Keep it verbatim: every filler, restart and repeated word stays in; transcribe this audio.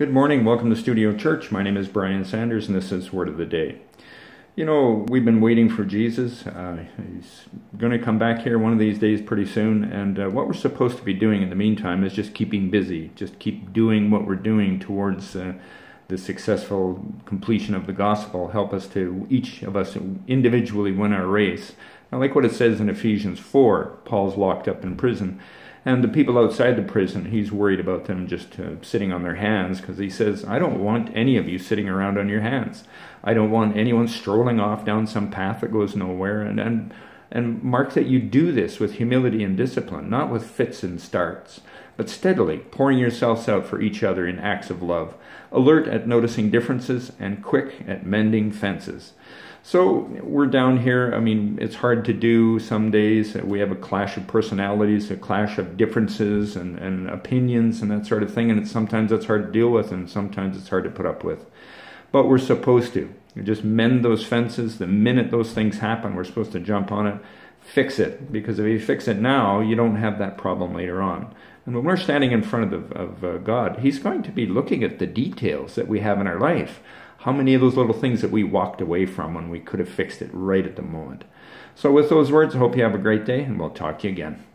Good morning. Welcome to Studio Church. My name is Brian Sanders, and this is Word of the Day. You know, we've been waiting for Jesus. Uh, he's going to come back here one of these days pretty soon. And uh, what we're supposed to be doing in the meantime is just keeping busy. Just keep doing what we're doing towards uh, the successful completion of the gospel. Help us to, each of us individually, win our race. I like what it says in Ephesians four. Paul's locked up in prison. And the people outside the prison, he's worried about them just uh, sitting on their hands, because he says, I don't want any of you sitting around on your hands. I don't want anyone strolling off down some path that goes nowhere. And, and, and mark that you do this with humility and discipline, not with fits and starts, but steadily, pouring yourselves out for each other in acts of love, alert at noticing differences and quick at mending fences. So we're down here. I mean, it's hard to do some days. We have a clash of personalities, a clash of differences and, and opinions and that sort of thing. And it's, sometimes that's hard to deal with, and sometimes it's hard to put up with. But we're supposed to. You just mend those fences. The minute those things happen, we're supposed to jump on it, fix it. Because if you fix it now, you don't have that problem later on. And when we're standing in front of, the, of uh, God, He's going to be looking at the details that we have in our life. How many of those little things that we walked away from when we could have fixed it right at the moment? So with those words, I hope you have a great day, and we'll talk to you again.